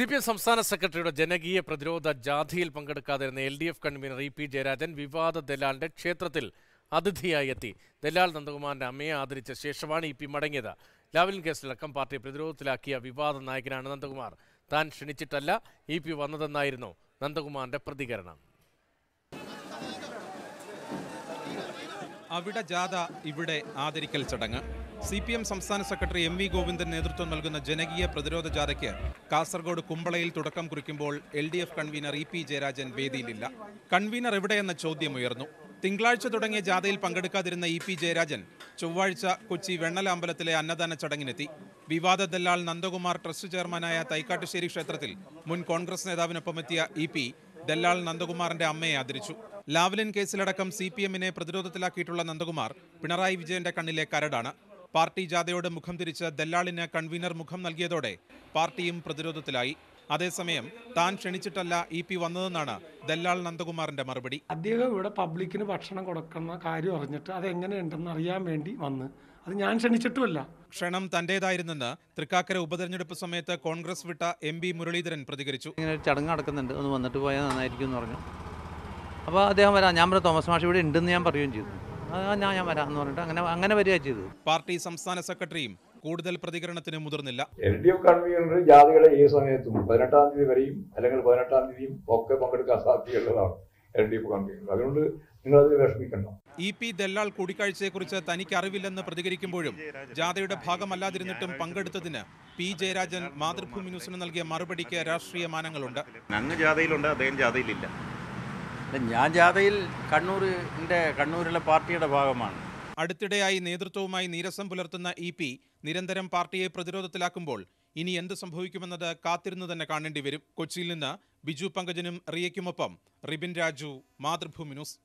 CPM സംസ്ഥാന സെക്രട്ടറിയുടെ ജനകീയ പ്രതിരോധ ജാഥയിൽ പങ്കെടുക്കാതിരുന്ന എൽഡിഎഫ് കൺവീനർ ഇ.പി. ജയരാജൻ വിവാദ ദലാലിന്റെ ക്ഷേത്രത്തിൽ അതിഥിയായി എത്തി. ദലാൽ നന്ദകുമാറിന്റെ അമ്മയെ ആദരിച്ച ശേഷമാണ് ഇ.പി. മടങ്ങിയത്. ലാവ്ലിൻ കേസിലടക്കം പാർട്ടിയെ പ്രതിരോധത്തിലാക്കിയ വിവാദ നായകനാണ് നന്ദകുമാർ. താൻ ക്ഷണിച്ചിട്ടല്ല ഇ.പി. വന്നതെന്നായിരുന്നു നന്ദകുമാറിന്റെ പ്രതികരണം. അവിടെ ജാഥ, ഇവിടെ ആദരിക്കൽ ചടങ്ങ്. സിപിഎം സംസ്ഥാന സെക്രട്ടറി എം വി ഗോവിന്ദൻ നേതൃത്വം നൽകുന്ന ജനകീയ പ്രതിരോധ ജാഥയ്ക്ക് കാസർഗോഡ് കുമ്പളയിൽ തുടക്കം കുറിക്കുമ്പോൾ LDF convener E P Jayarajan വേദിയിലില്ല. കൺവീനർ എവിടെയെന്ന ചോദ്യമുയർന്നു. തിങ്കളാഴ്ച തുടങ്ങിയ ജാഥയിൽ പങ്കെടുക്കാതിരുന്ന ഇ പി ജയരാജൻ ചൊവ്വാഴ്ച കൊച്ചി വെണ്ണല അമ്പലത്തിലെ അന്നദാന ചടങ്ങിനെത്തി. വിവാദ ദല്ലാൽ നന്ദകുമാർ ട്രസ്റ്റ് ചെയർമാനായ തൈക്കാട്ടുശ്ശേരി ക്ഷേത്രത്തിൽ മുൻ കോൺഗ്രസ് നേതാവിനൊപ്പമെത്തിയ ഇ പി ദല്ലാൽ നന്ദകുമാറിന്റെ അമ്മയെ ആദരിച്ചു. ലാവ്ലിൻ കേസിലടക്കം സിപിഎമ്മിനെ പ്രതിരോധത്തിലാക്കിയിട്ടുള്ള നന്ദകുമാർ പിണറായി വിജയന്റെ കണ്ണിലെ കരടാണ്. പാർട്ടി ജാഥയോട് മുഖം തിരിച്ച് ദല്ലാളിന് കൺവീനർ മുഖം നൽകിയതോടെ പാർട്ടിയും പ്രതിരോധത്തിലായി. അതേസമയം താൻ ക്ഷണിച്ചിട്ടല്ല ഇ പി വന്നതെന്നാണ് ദല്ലാൽ നന്ദകുമാറിന്റെ മറുപടി. അദ്ദേഹം ഇവിടെ പബ്ലിക്കിന് ഭക്ഷണം കൊടുക്കുന്ന കാര്യം അറിഞ്ഞിട്ട് അതെങ്ങനെയുണ്ടെന്ന് അറിയാൻ വേണ്ടി വന്ന്, അത് ഞാൻ ക്ഷണിച്ചിട്ടുമല്ല. ക്ഷണം തന്റേതായിരുന്നെന്ന് തൃക്കാക്കര ഉപതെരഞ്ഞെടുപ്പ് സമയത്ത് കോൺഗ്രസ് വിട്ട എം പി മുരളീധരൻ പ്രതികരിച്ചു. ഇങ്ങനെ ചടങ്ങ് നടക്കുന്നുണ്ട്, ഒന്ന് വന്നിട്ട് പോയാൽ നന്നായിരിക്കും എന്ന് പറഞ്ഞു. അപ്പോൾ അദ്ദേഹം വരാം, ഞാൻ പറഞ്ഞു തോമസ് മാഷ് ഇവിടെ ഉണ്ടെന്ന് ഞാൻ പറയുകയും ചെയ്തു. ഞാൻ വരാം എന്ന് പറഞ്ഞിട്ട് അങ്ങനെ വരികയാണ് ചെയ്തു. പാർട്ടി സംസ്ഥാന സെക്രട്ടറിയും കൂടുതൽ പ്രതികരണത്തിന് മുതിർന്നില്ല. എൽഡിഎഫ് കൺവീനർ ജാഥകളെ ഈ സമയത്തും 18-ാം തീയതി വരെയും അല്ലെങ്കിൽ 18-ാം തീയതിയും ഒക്കെ പങ്കെടുക്കാൻ സാധ്യതയുള്ളതാണ് എൽഡിഎഫ് കൺവീനർ. അതുകൊണ്ട് നിങ്ങളത് വിഷമിക്കണം. ഇ പി ദല്ലാൾ കൂടിക്കാഴ്ചയെക്കുറിച്ച് തനിക്ക് അറിവില്ലെന്ന് പ്രതികരിക്കുമ്പോഴും ജാഥയുടെ ഭാഗമല്ലാതിരുന്നിട്ടും പങ്കെടുത്തതിന് പി ജയരാജൻ മാതൃഭൂമി ന്യൂസിന് നൽകിയ മറുപടിക്ക് രാഷ്ട്രീയ മാനങ്ങളുണ്ട്. അങ്ങ് ജാഥയിലുണ്ട്, അദ്ദേഹം ജാഥയിലില്ല. ഞാൻ ജാഥയിൽ കണ്ണൂരിലെ പാർട്ടിയുടെ ഭാഗമാണ്. അടുത്തിടെയായി നേതൃത്വവുമായി നീരസം പുലർത്തുന്ന ഇ പി നിരന്തരം പാർട്ടിയെ പ്രതിരോധത്തിലാക്കുമ്പോൾ ഇനി എന്ത് സംഭവിക്കുമെന്നത് കാത്തിരുന്നു തന്നെ കാണേണ്ടി വരും. കൊച്ചിയിൽ നിന്ന് ബിജു പങ്കജനും റിയയ്ക്കുമൊപ്പം റിബിൻ രാജു, മാതൃഭൂമി ന്യൂസ്.